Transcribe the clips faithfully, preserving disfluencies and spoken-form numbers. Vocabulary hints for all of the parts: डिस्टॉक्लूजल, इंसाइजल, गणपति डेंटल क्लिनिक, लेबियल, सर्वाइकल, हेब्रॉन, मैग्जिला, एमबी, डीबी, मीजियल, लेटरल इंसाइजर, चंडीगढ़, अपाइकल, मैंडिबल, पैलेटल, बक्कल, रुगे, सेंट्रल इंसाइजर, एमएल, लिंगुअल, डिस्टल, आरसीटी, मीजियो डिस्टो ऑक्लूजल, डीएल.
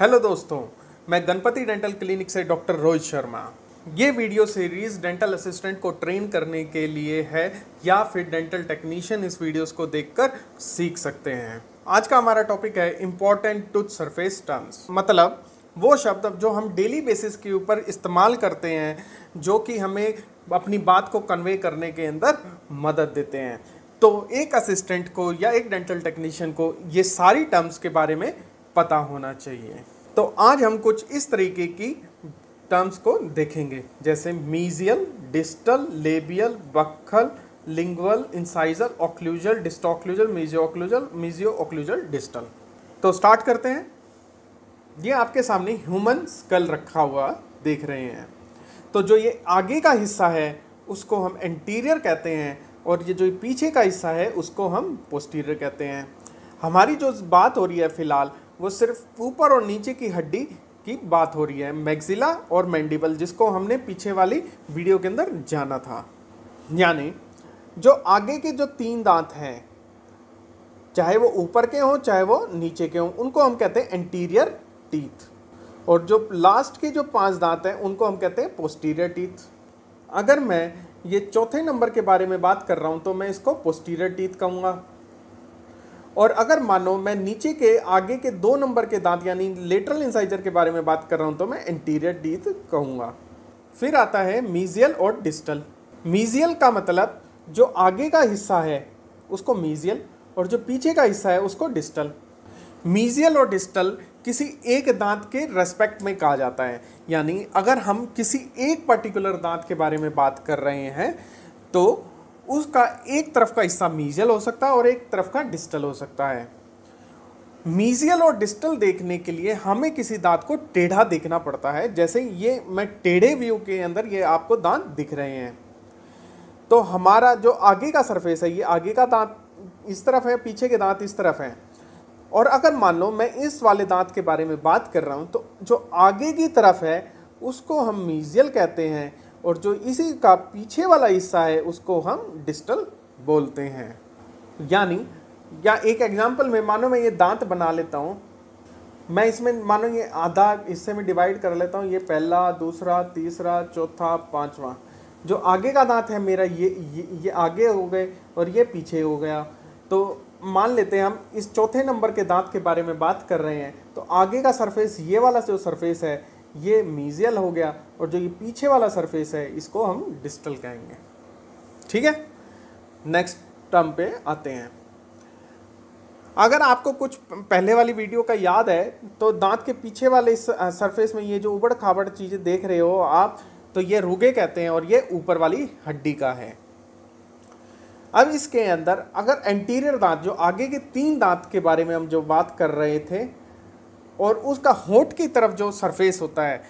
Hello दोस्तों, मैं गणपति डेंटल क्लिनिक से डॉक्टर रोहित शर्मा। ये वीडियो सीरीज़ डेंटल असिस्टेंट को ट्रेन करने के लिए है या फिर डेंटल टेक्नीशियन इस वीडियोस को देखकर सीख सकते हैं। आज का हमारा टॉपिक है इम्पॉर्टेंट टूथ सरफेस टर्म्स, मतलब वो शब्द जो हम डेली बेसिस के ऊपर इस्तेमाल करते हैं, जो कि हमें अपनी बात को कन्वे करने के अंदर मदद देते हैं। तो एक असिस्टेंट को या एक डेंटल टेक्नीशियन को ये सारी टर्म्स के बारे में पता होना चाहिए। तो आज हम कुछ इस तरीके की टर्म्स को देखेंगे, जैसे मीजियल, डिस्टल, लेबियल, buccal, लिंगुअल, इंसाइजल, occlusal, डिस्टॉक्लूजल, mesio occlusal, mesio occlusal, डिस्टल। तो स्टार्ट करते हैं। ये आपके सामने ह्यूमन स्कल रखा हुआ देख रहे हैं। तो जो ये आगे का हिस्सा है उसको हम एंटीरियर कहते हैं और ये जो पीछे का हिस्सा है उसको हम पोस्टीरियर कहते हैं। हमारी जो बात हो रही है फ़िलहाल वो सिर्फ ऊपर और नीचे की हड्डी की बात हो रही है, मैग्जिला और मैंडिबल, जिसको हमने पीछे वाली वीडियो के अंदर जाना था। यानी जो आगे के जो तीन दांत हैं, चाहे वो ऊपर के हों चाहे वो नीचे के हों, उनको हम कहते हैं एंटीरियर टीथ। और जो लास्ट के जो पांच दांत हैं उनको हम कहते हैं पोस्टीरियर टीथ। अगर मैं ये चौथे नंबर के बारे में बात कर रहा हूँ तो मैं इसको पोस्टीरियर टीथ कहूँगा। और अगर मानो मैं नीचे के आगे के दो नंबर के दांत यानी लेटरल इंसाइजर के बारे में बात कर रहा हूँ तो मैं एंटीरियर टीथ कहूँगा। फिर आता है मीजियल और डिस्टल। मीजियल का मतलब जो आगे का हिस्सा है उसको मीजियल और जो पीछे का हिस्सा है उसको डिस्टल। मीजियल और डिस्टल किसी एक दांत के रेस्पेक्ट में कहा जाता है, यानी अगर हम किसी एक पर्टिकुलर दांत के बारे में बात कर रहे हैं तो उसका एक तरफ का हिस्सा मीजियल हो सकता है और एक तरफ का डिस्टल हो सकता है। मीजियल और डिस्टल देखने के लिए हमें किसी दांत को टेढ़ा देखना पड़ता है, जैसे ये मैं टेढ़े व्यू के अंदर ये आपको दांत दिख रहे हैं। तो हमारा जो आगे का सरफेस है, ये आगे का दांत इस तरफ है, पीछे के दांत इस तरफ हैं। और अगर मान लो मैं इस वाले दांत के बारे में बात कर रहा हूँ तो जो आगे की तरफ है उसको हम मीजियल कहते हैं और जो इसी का पीछे वाला हिस्सा है उसको हम डिस्टल बोलते हैं। यानी या एक एग्जांपल में मानो मैं ये दांत बना लेता हूँ, मैं इसमें मानो ये आधा हिस्से में डिवाइड कर लेता हूँ, ये पहला, दूसरा, तीसरा, चौथा, पांचवा। जो आगे का दांत है मेरा ये ये, ये आगे हो गए और ये पीछे हो गया। तो मान लेते हैं हम इस चौथे नंबर के दांत के बारे में बात कर रहे हैं, तो आगे का सरफेस ये वाला जो सरफेस है ये मीजियल हो गया और जो ये पीछे वाला सरफेस है इसको हम डिस्टल कहेंगे। ठीक है, नेक्स्ट टर्म पे आते हैं। अगर आपको कुछ पहले वाली वीडियो का याद है तो दांत के पीछे वाले इस सरफेस में ये जो उबड़ खाबड़ चीज़ें देख रहे हो आप, तो ये रुगे कहते हैं और ये ऊपर वाली हड्डी का है। अब इसके अंदर अगर एंटीरियर दांत जो आगे के तीन दांत के बारे में हम जो बात कर रहे थे और उसका होंठ की तरफ जो सरफेस होता है,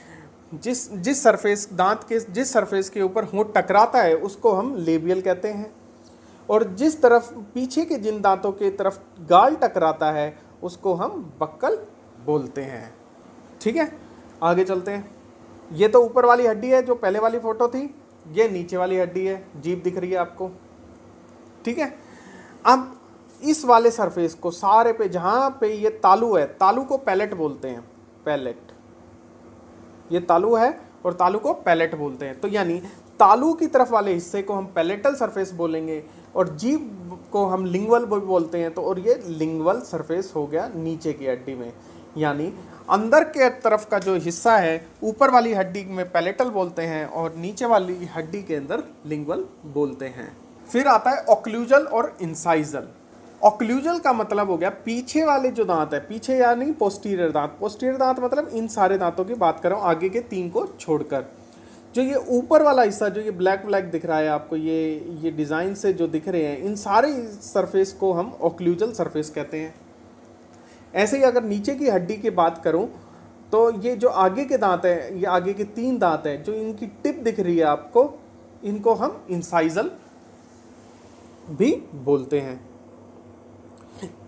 जिस जिस सरफेस दांत के जिस सरफेस के ऊपर होंठ टकराता है उसको हम लेबियल कहते हैं। और जिस तरफ पीछे के जिन दांतों के तरफ गाल टकराता है उसको हम बक्कल बोलते हैं। ठीक है, आगे चलते हैं। ये तो ऊपर वाली हड्डी है जो पहले वाली फ़ोटो थी, ये नीचे वाली हड्डी है, जीभ दिख रही है आपको। ठीक है, अब इस वाले सरफेस को सारे पे जहाँ पे ये तालू है, तालू को पैलेट बोलते हैं, पैलेट। ये तालू है और तालू को पैलेट बोलते हैं। तो यानी तालू की तरफ वाले हिस्से को हम पैलेटल सरफेस बोलेंगे और जीभ को हम लिंगुअल बोलते हैं। तो और ये लिंगुअल सरफेस हो गया नीचे की हड्डी में, यानी अंदर के तरफ का जो हिस्सा है ऊपर वाली हड्डी में पैलेटल बोलते हैं और नीचे वाली हड्डी के अंदर लिंगुअल बोलते हैं। फिर आता है ऑक्लूजल और इंसाइजल। ऑक्लूजल का मतलब हो गया पीछे वाले जो दांत है, पीछे यानी पोस्टीरियर दांत। पोस्टीरियर दांत मतलब इन सारे दांतों की बात कर रहा हूँ आगे के तीन को छोड़कर। जो ये ऊपर वाला हिस्सा जो ये ब्लैक ब्लैक दिख रहा है आपको, ये ये डिज़ाइन से जो दिख रहे हैं, इन सारे सरफेस को हम ऑक्लूजल सरफेस कहते हैं। ऐसे ही अगर नीचे की हड्डी की बात करूँ तो ये जो आगे के दांत हैं, ये आगे के तीन दांत हैं, जो इनकी टिप दिख रही है आपको, इनको हम इंसाइजल भी बोलते हैं।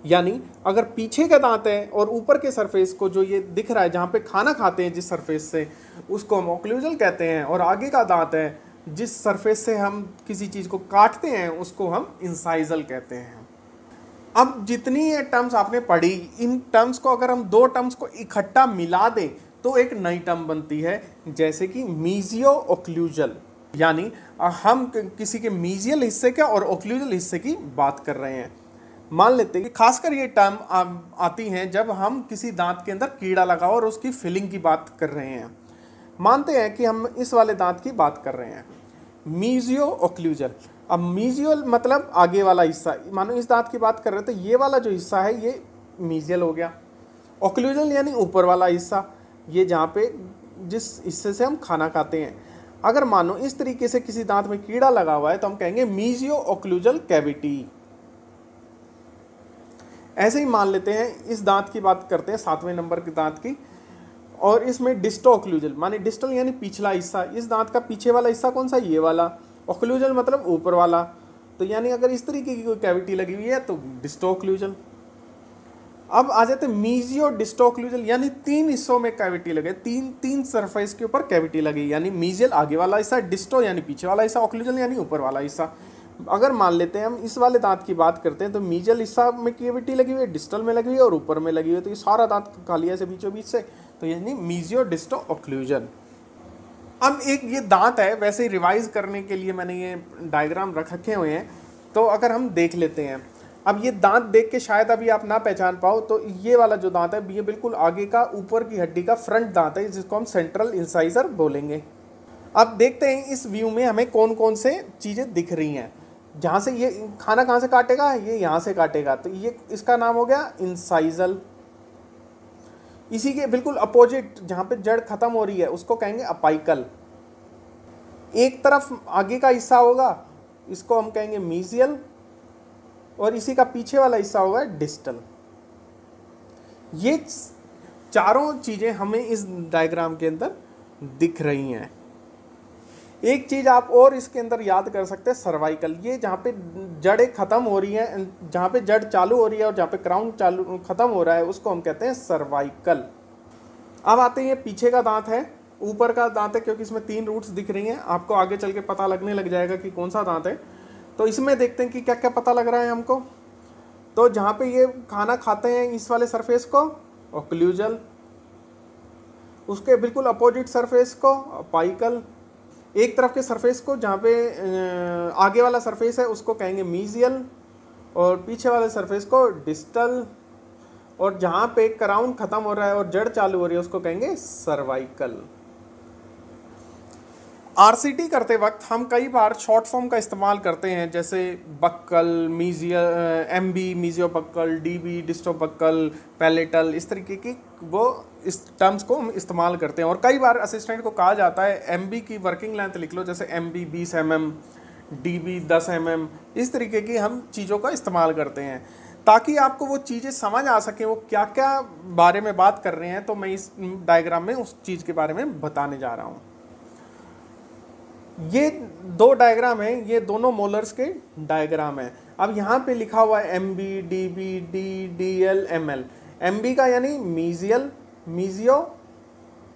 यानी अगर पीछे का दांत है और ऊपर के सरफेस को जो ये दिख रहा है जहाँ पे खाना खाते हैं जिस सरफेस से, उसको हम ऑक्लूजल कहते हैं और आगे का दांत है जिस सरफेस से हम किसी चीज़ को काटते हैं उसको हम इंसाइजल कहते हैं। अब जितनी ये टर्म्स आपने पढ़ी, इन टर्म्स को अगर हम दो टर्म्स को इकट्ठा मिला दें तो एक नई टर्म बनती है, जैसे कि मीजियो ओक्लूजल, यानी हम किसी के मीजियल हिस्से के और ओक्लूजल हिस्से की बात कर रहे हैं। मान लेते हैं कि खासकर ये टर्म आ, आती हैं जब हम किसी दांत के अंदर कीड़ा लगा और उसकी फिलिंग की बात कर रहे हैं। मानते हैं कि हम इस वाले दांत की बात कर रहे हैं, मीजियो ओक्लूजल। अब मीजियल मतलब आगे वाला हिस्सा, मानो इस दांत की बात कर रहे थे, ये वाला जो हिस्सा है ये मीजियल हो गया। ओक्लूजल यानी ऊपर वाला हिस्सा, ये जहाँ पे जिस हिस्से से हम खाना खाते हैं। अगर मानो इस तरीके से किसी दांत में कीड़ा लगा हुआ है तो हम कहेंगे मीजियो ओक्लूजल कैविटी। ऐसे ही मान लेते हैं इस दांत की बात करते हैं, सातवें नंबर के दांत की, और इसमें डिस्टो ओक्लूजल माने डिस्टल यानी पिछला हिस्सा। इस दांत का पीछे वाला हिस्सा कौन सा? ये वाला। ओक्लूजल मतलब ऊपर वाला, तो यानी अगर इस तरीके की कोई कैविटी लगी हुई है तो डिस्टो ओक्लूजल। अब आ जाते मीजियो डिस्टो ओक्लूजल, यानी तीन हिस्सों में कैविटी लगे, तीन तीन सरफेस के ऊपर कैविटी लगी, यानी मीजियल आगे वाला हिस्सा, डिस्टो यानी पीछे वाला हिस्सा, ओक्लूजल यानी ऊपर वाला हिस्सा। अगर मान लेते हैं हम इस वाले दांत की बात करते हैं तो मीजियल हिस्सा में कैविटी लगी हुई है, डिस्टल में लगी हुई है और ऊपर में लगी हुई है, तो ये सारा दांत खाली है से बीचों बीच से, तो यानी मीजियो डिस्टो ऑक्लूजन। अब एक ये दांत है, वैसे ही रिवाइज करने के लिए मैंने ये डायग्राम रख रखे हुए हैं, तो अगर हम देख लेते हैं। अब ये दांत देख के शायद अभी आप ना पहचान पाओ, तो ये वाला जो दांत है ये बिल्कुल आगे का ऊपर की हड्डी का फ्रंट दांत है, जिसको हम सेंट्रल इंसाइजर बोलेंगे। अब देखते हैं इस व्यू में हमें कौन कौन से चीज़ें दिख रही हैं। जहाँ से ये खाना कहाँ से काटेगा, ये यहाँ से काटेगा, तो ये इसका नाम हो गया इंसाइजल। इसी के बिल्कुल अपोजिट जहाँ पे जड़ ख़त्म हो रही है उसको कहेंगे अपाइकल। एक तरफ आगे का हिस्सा होगा, इसको हम कहेंगे मीजियल, और इसी का पीछे वाला हिस्सा होगा डिस्टल। ये चारों चीज़ें हमें इस डायग्राम के अंदर दिख रही हैं। एक चीज़ आप और इसके अंदर याद कर सकते हैं, सर्वाइकल, ये जहाँ पे जड़ें ख़त्म हो रही हैं, जहाँ पे जड़ चालू हो रही है और जहाँ पे क्राउन चालू ख़त्म हो रहा है, उसको हम कहते हैं सर्वाइकल। अब आते हैं पीछे का दांत है, ऊपर का दांत है, क्योंकि इसमें तीन रूट्स दिख रही हैं, आपको आगे चल के पता लगने लग जाएगा कि कौन सा दांत है। तो इसमें देखते हैं कि क्या क्या पता लग रहा है हमको। तो जहाँ पर ये खाना खाते हैं इस वाले सरफेस को ओक्लूजल, उसके बिल्कुल अपोजिट सरफेस को अपाइकल, एक तरफ के सरफेस को जहाँ पे आगे वाला सरफेस है उसको कहेंगे मीजियल, और पीछे वाले सरफेस को डिस्टल, और जहाँ पे क्राउन ख़त्म हो रहा है और जड़ चालू हो रही है उसको कहेंगे सर्वाइकल। आरसीटी करते वक्त हम कई बार शॉर्ट फॉर्म का इस्तेमाल करते हैं, जैसे बक्कल, मीजियल, एमबी मीजियो बक्कल, डीबी डिस्टो बक्कल, पैलेटल, इस तरीके की वो इस टर्म्स को हम इस्तेमाल करते हैं। और कई बार असिस्टेंट को कहा जाता है एमबी की वर्किंग लेंथ लिख लो, जैसे एमबी बीस एम एम, डीबी दस एम एम, इस तरीके की हम चीज़ों का इस्तेमाल करते हैं ताकि आपको वो चीज़ें समझ आ सकें, वो क्या क्या बारे में बात कर रहे हैं। तो मैं इस डायग्राम में उस चीज़ के बारे में बताने जा रहा हूँ। ये दो डायग्राम हैं, ये दोनों मोलर्स के डायग्राम हैं। अब यहाँ पे लिखा हुआ है M B, D B, D, D L, M L. M B का यानी मीजियल, मीजियो,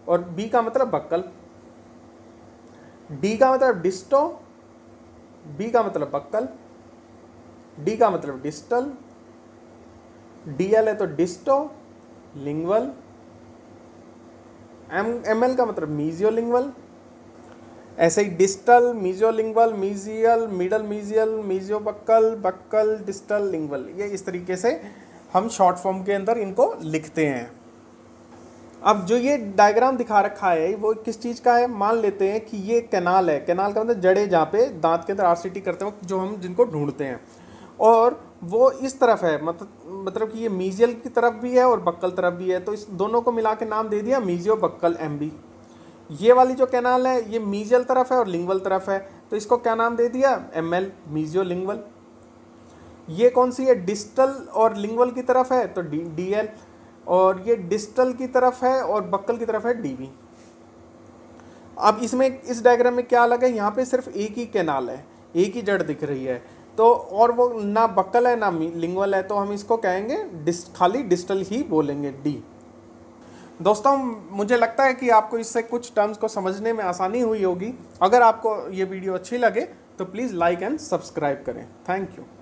और बी का मतलब बक्कल, डी का मतलब डिस्टो, बी का मतलब बक्कल, डी का मतलब डिस्टल, डी एल है तो disto lingual, M M L का मतलब मीजियो लिंगवल। ऐसे ही डिस्टल, mesiolingual, मीजियल, middle मीजियल, मीजियो बक्कल, बक्कल, डिस्टल, लिंगुअल, ये इस तरीके से हम शॉर्ट फॉर्म के अंदर इनको लिखते हैं। अब जो ये डायग्राम दिखा रखा है वो किस चीज़ का है? मान लेते हैं कि ये कैनाल है, कैनाल का मतलब जड़े जहाँ पे दांत के अंदर आरसीटी करते वक्त जो हम जिनको ढूंढते हैं, और वो इस तरफ है, मतलब मतलब कि ये मीजियल की तरफ भी है और बक्कल तरफ भी है, तो इस दोनों को मिला के नाम दे दिया मीजियो बक्कल एम बी। ये वाली जो कैनाल है ये मीजियल तरफ है और लिंगुअल तरफ है, तो इसको क्या नाम दे दिया? M L, मीजियो लिंगुअल। ये कौन सी है? डिस्टल और लिंगुअल की तरफ है तो डी एल, और ये डिस्टल की तरफ है और बक्कल की तरफ है डी बी। अब इसमें इस डायग्राम में क्या अलग है? यहाँ पे सिर्फ एक ही कैनाल है, एक ही जड़ दिख रही है, तो और वो ना बक्कल है ना लिंगुअल है, तो हम इसको कहेंगे डिस्ट, खाली डिस्टल ही बोलेंगे, डी। दोस्तों, मुझे लगता है कि आपको इससे कुछ टर्म्स को समझने में आसानी हुई होगी। अगर आपको ये वीडियो अच्छी लगे तो प्लीज़ लाइक एंड सब्सक्राइब करें। Thank you.